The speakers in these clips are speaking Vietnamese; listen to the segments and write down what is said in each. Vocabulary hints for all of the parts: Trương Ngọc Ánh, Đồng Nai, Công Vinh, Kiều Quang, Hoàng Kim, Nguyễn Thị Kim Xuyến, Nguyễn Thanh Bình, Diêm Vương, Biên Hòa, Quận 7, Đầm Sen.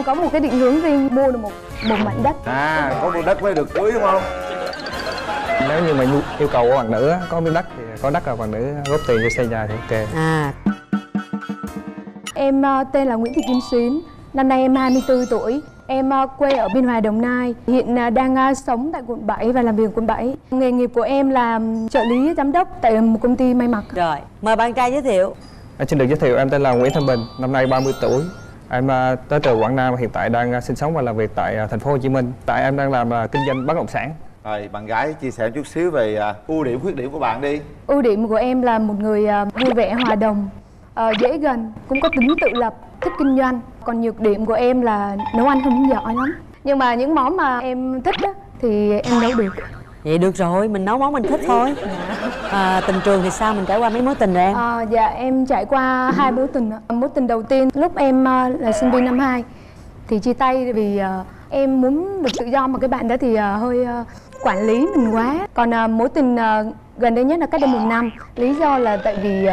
em có một cái định hướng gì? Mua được một mảnh đất. À, có mua đất mới được cưới đúng không? Nếu như mà yêu cầu của bạn nữ có miếng đất thì có đất, là bạn nữ góp tiền cho xây nhà thì ok. À. Em tên là Nguyễn Thị Kim Xuyến, năm nay em 24 tuổi. Em quê ở Biên Hòa, Đồng Nai, hiện đang sống tại quận 7 và làm việc ở quận 7. Nghề nghiệp của em là trợ lý giám đốc tại một công ty may mặc. Rồi, mời bạn trai giới thiệu. Em xin được giới thiệu, em tên là Nguyễn Thanh Bình, năm nay 30 tuổi. Em tới từ Quảng Nam, hiện tại đang sinh sống và làm việc tại thành phố Hồ Chí Minh. Tại em đang làm kinh doanh bất động sản. Rồi, bạn gái chia sẻ chút xíu về ưu điểm, khuyết điểm của bạn đi. Ưu điểm của em là một người vui vẻ, hòa đồng, dễ gần, cũng có tính tự lập, thích kinh doanh. Còn nhược điểm của em là nấu ăn không giỏi lắm. Nhưng mà những món mà em thích đó, thì em nấu được. Vậy được rồi, mình nấu món mình thích thôi. À, tình trường thì sao? Mình trải qua mấy mối tình rồi em? À, dạ, em trải qua 2 mối tình. Mối tình đầu tiên lúc em là sinh viên năm 2 thì chia tay vì em muốn được tự do, mà cái bạn đó thì hơi quản lý mình quá. Còn mối tình gần đây nhất là cách đây 1 năm. Lý do là tại vì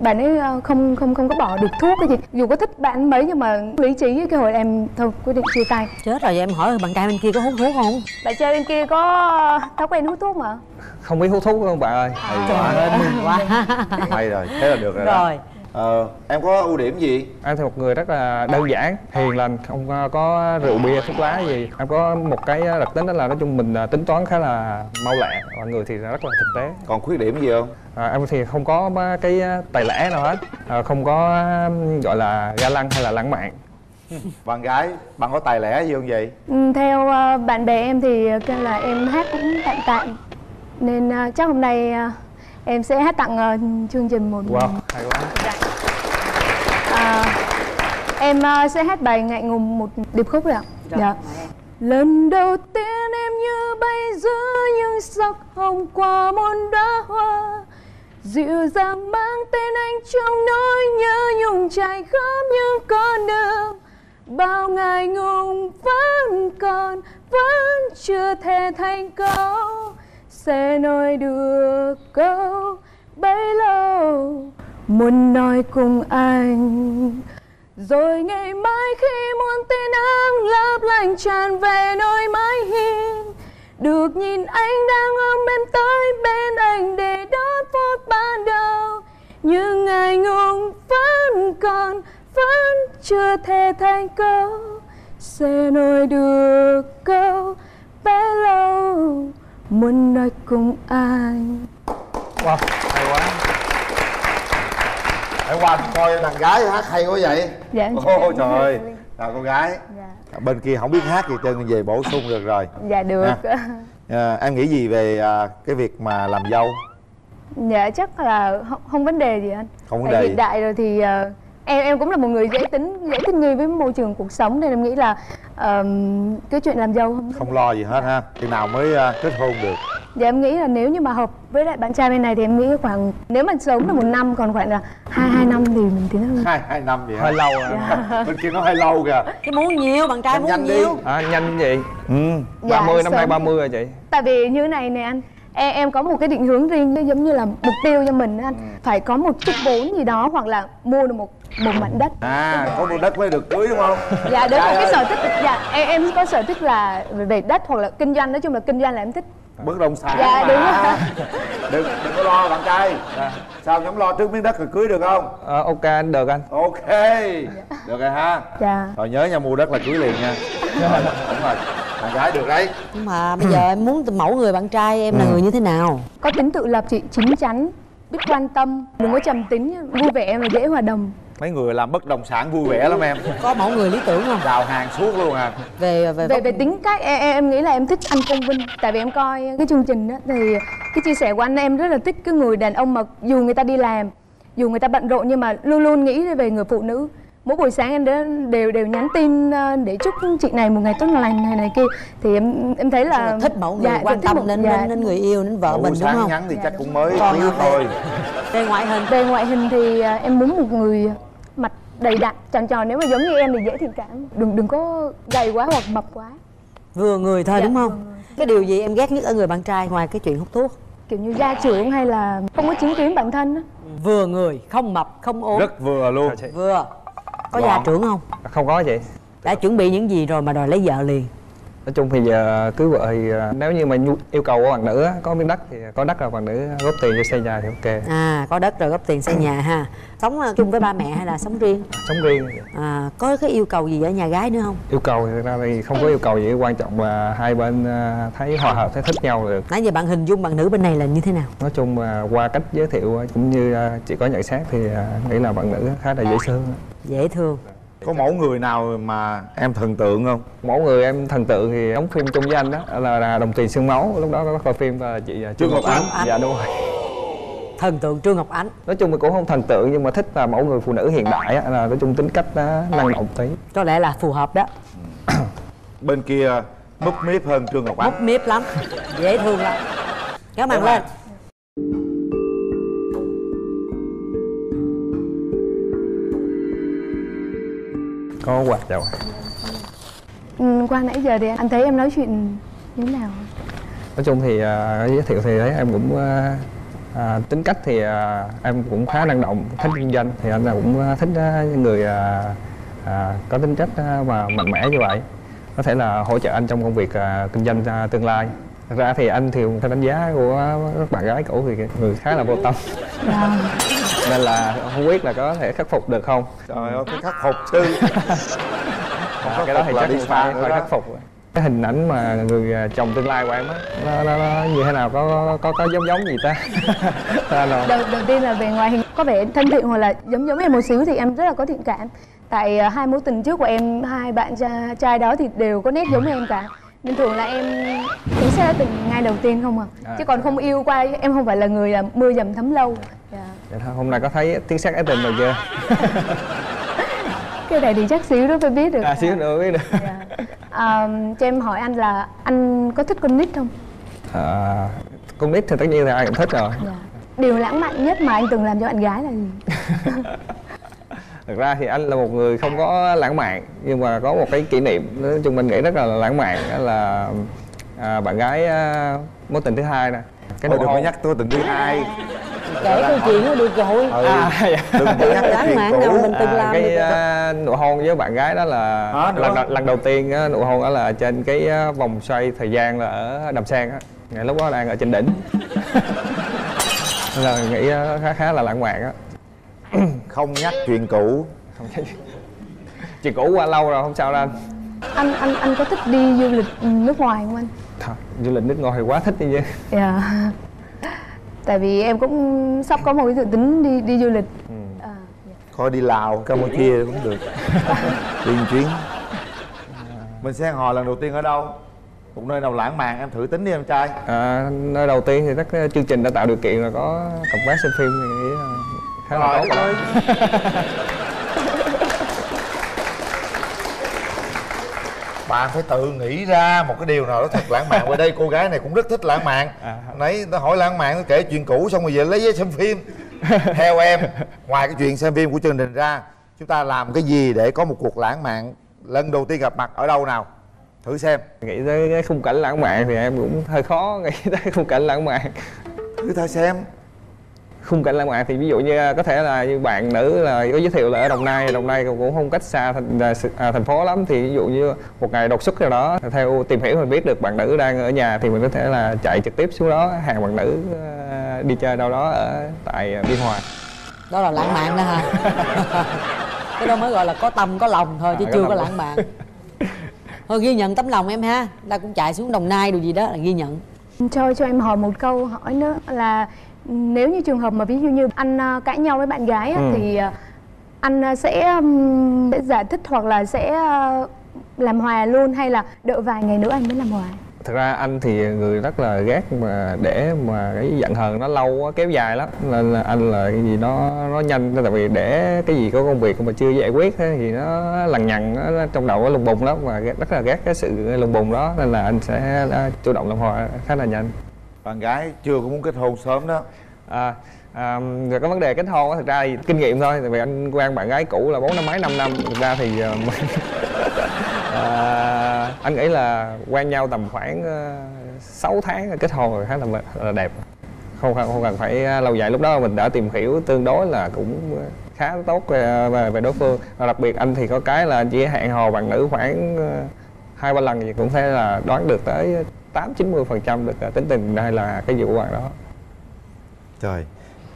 bạn ấy không có bỏ được thuốc cái gì. Dù có thích bạn mấy nhưng mà lý trí cái hồi em thôi quyết định chia tay. Chết rồi, vậy em hỏi bạn trai bên kia có hút thuốc không? Bạn trai bên kia có thói quen hút thuốc mà? Không biết hút thuốc không bạn ơi. Hay rồi, thế là được rồi. Rồi. Em có ưu điểm gì? Em thì một người rất là đơn giản, hiền lành, không có rượu bia thuốc lá gì. Em có một cái đặc tính đó là nói chung mình tính toán khá là mau lẹ, mọi người thì rất là thực tế. Còn khuyết điểm gì không? Em thì không có cái tài lẻ nào hết, không có gọi là ga lăng hay là lãng mạn. Bạn gái, bạn có tài lẻ gì không vậy? Theo bạn bè em thì kêu là em hát cũng tạm tạm, nên chắc hôm nay em sẽ hát tặng chương trình một. Wow, hay quá. Em sẽ hát bài Ngại Ngùng, một điệp khúc rồi ạ. Dạ. Lần đầu tiên em như bay giữa những sắc hồng qua muôn đóa hoa, dịu dàng mang tên anh trong nỗi nhớ nhung trải khắp những con đường. Bao ngại ngùng vẫn còn, vẫn chưa thể thành câu, sẽ nói được câu bấy lâu muốn nói cùng anh. Rồi ngày mai khi muôn tia nắng lấp lánh tràn về nơi mái hiên, được nhìn anh đang ôm em tới bên anh để đón phút ban đầu. Nhưng ngại ngùng vẫn còn, vẫn chưa thể thành câu, sẽ nói được câu bé lâu muốn nói cùng anh. Wow, hay quá. Em qua coi đàn gái hát hay quá vậy. Dạ. Ôi trời ơi, là cô gái. Dạ. Bên kia không biết hát gì trơn, về bổ sung được rồi. Dạ được. Em nghĩ gì về cái việc mà làm dâu? Dạ chắc là không vấn đề gì anh. Không vấn đề. Hiện đại rồi thì em cũng là một người dễ thích nghi với môi trường cuộc sống, nên em nghĩ là cái chuyện làm dâu không lo gì hết ha. Khi nào mới kết hôn được? Dạ em nghĩ là nếu như mà hợp với lại bạn trai bên này thì em nghĩ khoảng, nếu mà sớm là 1 năm, còn khoảng là 2 năm thì mình tiến hơn. 2 năm vậy hơi lâu rồi. Dạ. Bên kia nó hơi lâu kìa. Cái muốn nhiều, bạn trai muốn nhiều. À, nhanh như vậy. Dạ, 30, năm nay 30 rồi chị. Tại vì như này nè anh, em có một cái định hướng riêng, giống như là mục tiêu cho mình đó anh. Phải có một chút vốn gì đó, hoặc là mua được một mảnh đất. À, có mua đất mới được cưới đúng không? Dạ đúng rồi, cái sở thích. Dạ em có sở thích là về đất hoặc là kinh doanh, nói chung là kinh doanh là em thích. Bất động sản. Dạ đúng rồi. Đừng có lo bạn trai. Sao nhóm lo trước miếng đất rồi cưới được không? Ok anh, được anh. Ok. Dạ. Được rồi ha. Dạ. Rồi nhớ nha, mua đất là cưới liền nha. Rồi, đúng rồi. Bạn gái được đấy. Nhưng mà bây giờ em muốn mẫu người bạn trai em là người như thế nào? Có tính tự lập chị, chín chắn, biết quan tâm, đừng có trầm tính, vui vẻ và dễ hòa đồng. Mấy người làm bất động sản vui vẻ lắm em. Có mẫu người lý tưởng không? Đào hàng suốt luôn à. Về tính cách em nghĩ là em thích anh Công Vinh. Tại vì em coi cái chương trình đó thì cái chia sẻ của anh em rất là thích. Cái người đàn ông mà dù người ta đi làm, dù người ta bận rộn nhưng mà luôn luôn nghĩ về người phụ nữ. Mỗi buổi sáng em đều nhắn tin để chúc chị này một ngày tốt lành này kia. Thì em thấy là thích mẫu người quan tâm đến người yêu, đến vợ mình đúng không? Sáng nhắn thì chắc cũng mới cưới thôi. Về ngoại hình thì em muốn một người mặt đầy đặn, tròn tròn. Nếu mà giống như em thì dễ thiện cảm, đừng có gầy quá hoặc mập quá, vừa người thôi. Dạ, đúng không? Cái điều gì em ghét nhất ở người bạn trai ngoài cái chuyện hút thuốc? Kiểu như da trưởng hay là không có chính kiến bản thân đó. Vừa người, không mập không ốm, rất vừa luôn. Vừa có. Dạ. Da trưởng không? Không có chị. Đã chuẩn bị những gì rồi mà đòi lấy vợ liền? Nói chung thì giờ cưới vợ thì nếu như mà yêu cầu của bạn nữ có miếng đất thì có đất rồi bạn nữ góp tiền cho xây nhà thì ok. À, có đất rồi góp tiền xây nhà ha. Sống chung với ba mẹ hay là sống riêng? Sống riêng. À, có cái yêu cầu gì ở nhà gái nữa không? Yêu cầu thì thực ra thì không có yêu cầu gì, quan trọng là hai bên thấy hòa hợp, thấy thích nhau được. Nãy giờ bạn hình dung bạn nữ bên này là như thế nào? Nói chung mà qua cách giới thiệu cũng như chị có nhận xét thì nghĩ là bạn nữ khá là dễ thương. Dễ thương. Có mẫu người nào mà em thần tượng không? Mẫu người em thần tượng thì đóng phim chung với anh đó là Đồng Tiền Xương Máu, lúc đó có phim là chị Trương Ngọc Ánh. Dạ đúng rồi. Thần tượng Trương Ngọc Ánh. Nói chung mình cũng không thần tượng nhưng mà thích là mẫu người phụ nữ hiện đại đó, là nói chung tính cách năng động tí. Có lẽ là phù hợp đó. Bên kia múp míp hơn Trương Ngọc Ánh. Múp míp lắm, dễ thương lắm. Kéo màn lên. Có quạt đâu. Qua nãy giờ thì anh thấy em nói chuyện như thế nào? Nói chung thì giới thiệu thì đấy em cũng tính cách thì em cũng khá năng động, thích kinh doanh thì anh là cũng thích người có tính cách và mạnh mẽ như vậy, có thể là hỗ trợ anh trong công việc kinh doanh tương lai. Thật ra thì anh thì theo đánh giá của các bạn gái cũ thì người khá là vô tâm. Nên là không biết là có thể khắc phục được không? Trời ơi, cái khắc phục chứ. Cái đó thì chắc phải khắc phục. Cái hình ảnh mà người chồng tương lai của em á, nó như thế nào, có giống gì ta? Đầu tiên là về ngoại hình có vẻ thân thiện hoặc là giống em một xíu thì em rất là có thiện cảm. Tại hai mối tình trước của em, hai bạn trai đó thì đều có nét giống em cả. Nên thường là em cũng sẽ tình ngay đầu tiên không à. Chứ còn không yêu qua, em không phải là người là mưa dầm thấm lâu. Dạ thôi, hôm nay có thấy tiếng sét ái tình rồi chưa? Cái này thì chắc xíu nữa phải biết được. À xíu nữa biết được. Cho em hỏi anh là anh có thích con nít không? Con nít thì tất nhiên là ai cũng thích rồi. Điều lãng mạn nhất mà anh từng làm cho bạn gái là gì? Thực ra thì anh là một người không có lãng mạn nhưng mà có một cái kỷ niệm nói chung mình nghĩ rất là lãng mạn, đó là bạn gái mối tình thứ hai nè. Cái đừng có nhắc tôi tình thứ hai. Kể câu chuyện nó đi rồi. Đừng có nhắc lãng mạn nào mình từng làm. Cái nụ hôn với bạn gái đó là lần đầu tiên nụ hôn đó là trên cái vòng xoay thời gian là ở Đầm Sen á. Ngày lúc đó đang ở trên đỉnh. Là nghĩ khá là lãng mạn á. Không nhắc chuyện cũ. Chuyện cũ qua lâu rồi không sao đâu anh. Anh có thích đi du lịch nước ngoài không anh? Thật, du lịch nước ngoài thì quá thích đi chứ. Dạ. Tại vì em cũng sắp có một cái dự tính đi du lịch. Coi đi Lào, Campuchia cũng được. Đi một chuyến. Mình sẽ hẹn hò lần đầu tiên ở đâu? Một nơi nào lãng mạn em thử tính đi em trai. Nơi đầu tiên thì các chương trình đã tạo điều kiện là có cặp vé xem phim thì nghĩ là khá là tốt rồi. Bạn phải tự nghĩ ra một cái điều nào đó thật lãng mạn. Qua đây cô gái này cũng rất thích lãng mạn. Nãy nó hỏi lãng mạn, nó kể chuyện cũ xong rồi về lấy vé xem phim. Theo em, ngoài cái chuyện xem phim của chương trình ra, chúng ta làm cái gì để có một cuộc lãng mạn? Lần đầu tiên gặp mặt ở đâu nào? Thử xem. Nghĩ tới cái khung cảnh lãng mạn thì em cũng hơi khó nghĩ tới khung cảnh lãng mạn. Cứ thử xem. Khung cảnh lãng mạn thì ví dụ như có thể là như bạn nữ là có giới thiệu là ở Đồng Nai cũng không cách xa thành phố lắm, thì ví dụ như một ngày đột xuất nào đó theo tìm hiểu mình biết được bạn nữ đang ở nhà thì mình có thể là chạy trực tiếp xuống đó hàng bạn nữ đi chơi đâu đó ở tại Biên Hòa. Đó là lãng mạn đó hả? Cái đó mới gọi là có tâm có lòng thôi chứ chưa có lãng mạn. Thôi ghi nhận tấm lòng em ha, ta cũng chạy xuống Đồng Nai đồ gì đó là ghi nhận. Cho em hỏi một câu hỏi nữa là nếu như trường hợp mà ví dụ như anh cãi nhau với bạn gái thì anh sẽ giải thích hoặc là sẽ làm hòa luôn hay là đợi vài ngày nữa anh mới làm hòa? Thực ra anh thì người rất là ghét mà để mà cái giận hờn nó lâu quá, kéo dài lắm, nên là anh là cái gì nó nhanh, tại vì để cái gì có công việc mà chưa giải quyết thì nó lằng nhằng, nó trong đầu nó lùng bùng lắm và rất là ghét cái sự lùng bùng đó, nên là anh sẽ chủ động làm hòa khá là nhanh. Bạn gái chưa có muốn kết hôn sớm đó. Rồi cái vấn đề kết hôn thực ra thì kinh nghiệm thôi, tại vì anh quen bạn gái cũ là 4 năm mấy 5 năm, thực ra thì anh nghĩ là quen nhau tầm khoảng 6 tháng là kết hôn rồi khá là đẹp, không cần phải lâu dài. Lúc đó mình đã tìm hiểu tương đối là cũng khá tốt về đối phương. Và đặc biệt anh thì có cái là anh chỉ hẹn hò bằng ngữ khoảng 2-3 lần thì cũng thấy là đoán được tới 80-90% được tính tình hay là cái vụ bạn đó. Trời,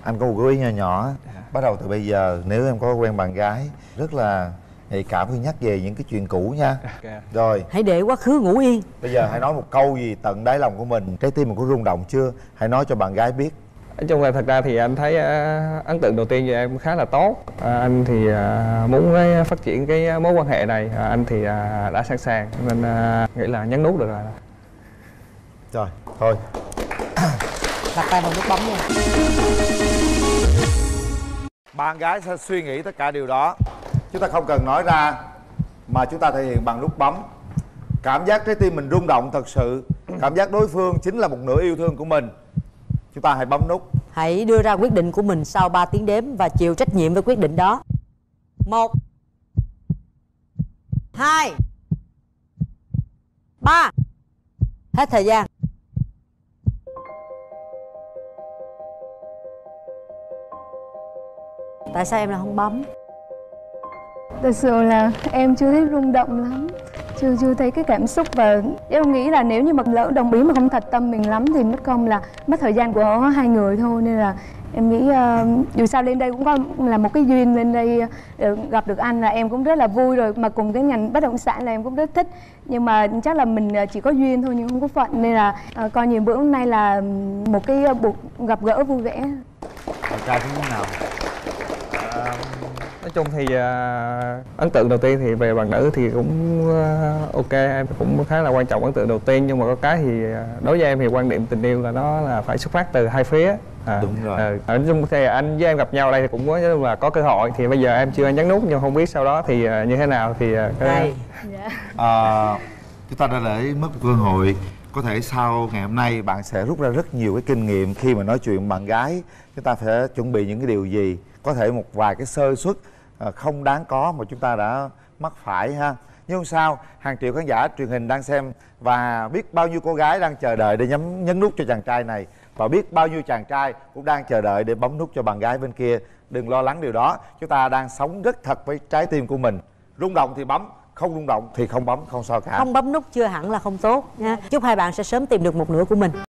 anh có một gợi ý nhỏ nhỏ. Bắt đầu từ bây giờ nếu em có quen bạn gái rất là thì cảm khi nhắc về những cái chuyện cũ nha. Okay. Rồi hãy để quá khứ ngủ yên. Bây giờ hãy nói một câu gì tận đáy lòng của mình, trái tim mình có rung động chưa, hãy nói cho bạn gái biết. Nói chung là thật ra thì anh thấy ấn tượng đầu tiên về em khá là tốt. Anh thì muốn phát triển cái mối quan hệ này, anh thì đã sẵn sàng nên nghĩ là nhấn nút được rồi. Rồi thôi đặt tay vào nút bấm nha. Bạn gái sẽ suy nghĩ tất cả điều đó, chúng ta không cần nói ra mà chúng ta thể hiện bằng nút bấm. Cảm giác trái tim mình rung động thật sự, cảm giác đối phương chính là một nửa yêu thương của mình, chúng ta hãy bấm nút. Hãy đưa ra quyết định của mình sau 3 tiếng đếm và chịu trách nhiệm với quyết định đó. 1 2 3. Hết thời gian. Tại sao em lại không bấm? Thật sự là em chưa thấy rung động lắm, chưa thấy cái cảm xúc. Và em nghĩ là nếu như mà lỡ đồng ý mà không thật tâm mình lắm thì mất công là mất thời gian của hai người thôi. Nên là em nghĩ dù sao lên đây cũng có là một cái duyên, lên đây gặp được anh là em cũng rất là vui rồi. Mà cùng cái ngành bất động sản là em cũng rất thích. Nhưng mà chắc là mình chỉ có duyên thôi nhưng không có phận. Nên là coi như bữa hôm nay là một cái cuộc gặp gỡ vui vẻ. Bạn trai thế nào? Nói chung thì ấn tượng đầu tiên thì về bạn nữ thì cũng ok, em cũng khá là quan trọng ấn tượng đầu tiên. Nhưng mà có cái thì đối với em thì quan điểm tình yêu là nó là phải xuất phát từ hai phía. Đúng rồi. Nói chung thì anh với em gặp nhau ở đây thì cũng có cơ hội. Thì bây giờ em chưa nhấn nút nhưng không biết sau đó thì như thế nào thì cái... Chúng ta đã để mất cơ hội. Có thể sau ngày hôm nay bạn sẽ rút ra rất nhiều cái kinh nghiệm khi mà nói chuyện bạn gái. Chúng ta phải chuẩn bị những cái điều gì, có thể một vài cái sơ suất không đáng có mà chúng ta đã mắc phải ha. Nhưng sao hàng triệu khán giả truyền hình đang xem và biết bao nhiêu cô gái đang chờ đợi để nhấn nút cho chàng trai này, và biết bao nhiêu chàng trai cũng đang chờ đợi để bấm nút cho bạn gái bên kia. Đừng lo lắng điều đó, chúng ta đang sống rất thật với trái tim của mình. Rung động thì bấm, không rung động thì không bấm, không sao cả. Không bấm nút chưa hẳn là không tốt nha. Chúc hai bạn sẽ sớm tìm được một nửa của mình.